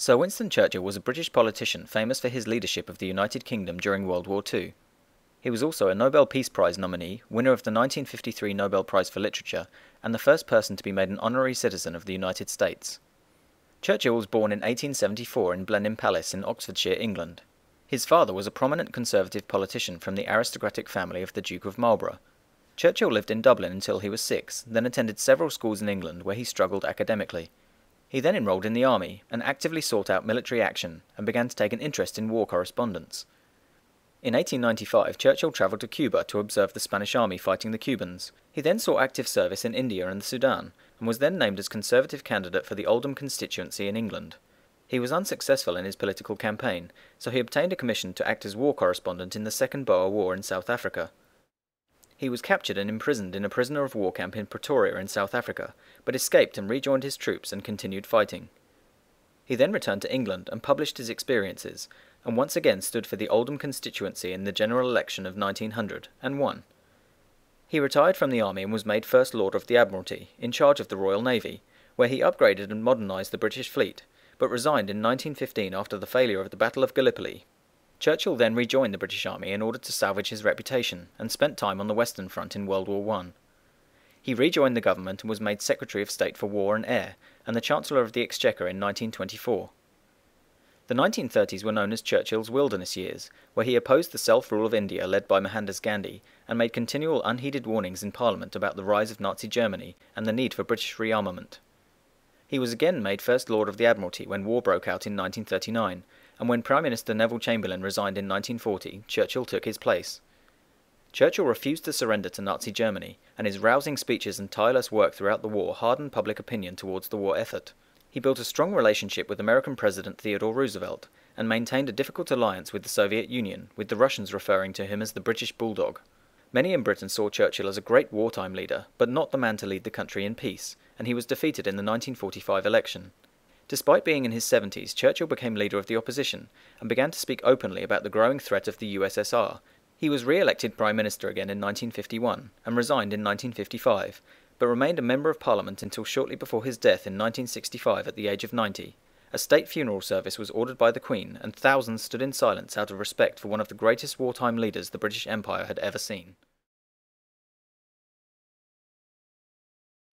Sir Winston Churchill was a British politician famous for his leadership of the United Kingdom during World War II. He was also a Nobel Peace Prize nominee, winner of the 1953 Nobel Prize for Literature, and the first person to be made an honorary citizen of the United States. Churchill was born in 1874 in Blenheim Palace in Oxfordshire, England. His father was a prominent Conservative politician from the aristocratic family of the Duke of Marlborough. Churchill lived in Dublin until he was 6, then attended several schools in England where he struggled academically. He then enrolled in the army, and actively sought out military action, and began to take an interest in war correspondence. In 1895, Churchill travelled to Cuba to observe the Spanish army fighting the Cubans. He then sought active service in India and the Sudan, and was then named as Conservative candidate for the Oldham constituency in England. He was unsuccessful in his political campaign, so he obtained a commission to act as war correspondent in the Second Boer War in South Africa. He was captured and imprisoned in a prisoner of war camp in Pretoria in South Africa, but escaped and rejoined his troops and continued fighting. He then returned to England and published his experiences, and once again stood for the Oldham constituency in the general election of 1900, and won. He retired from the army and was made First Lord of the Admiralty, in charge of the Royal Navy, where he upgraded and modernised the British fleet, but resigned in 1915 after the failure of the Battle of Gallipoli. Churchill then rejoined the British Army in order to salvage his reputation, and spent time on the Western Front in World War I. He rejoined the government and was made Secretary of State for War and Air, and the Chancellor of the Exchequer in 1924. The 1930s were known as Churchill's Wilderness Years, where he opposed the self-rule of India led by Mohandas Gandhi, and made continual unheeded warnings in Parliament about the rise of Nazi Germany and the need for British rearmament. He was again made First Lord of the Admiralty when war broke out in 1939, and when Prime Minister Neville Chamberlain resigned in 1940, Churchill took his place. Churchill refused to surrender to Nazi Germany, and his rousing speeches and tireless work throughout the war hardened public opinion towards the war effort. He built a strong relationship with American President Theodore Roosevelt, and maintained a difficult alliance with the Soviet Union, with the Russians referring to him as the British Bulldog. Many in Britain saw Churchill as a great wartime leader, but not the man to lead the country in peace, and he was defeated in the 1945 election. Despite being in his 70s, Churchill became leader of the opposition, and began to speak openly about the growing threat of the USSR. He was re-elected Prime Minister again in 1951, and resigned in 1955, but remained a Member of Parliament until shortly before his death in 1965 at the age of 90. A state funeral service was ordered by the Queen, and thousands stood in silence out of respect for one of the greatest wartime leaders the British Empire had ever seen.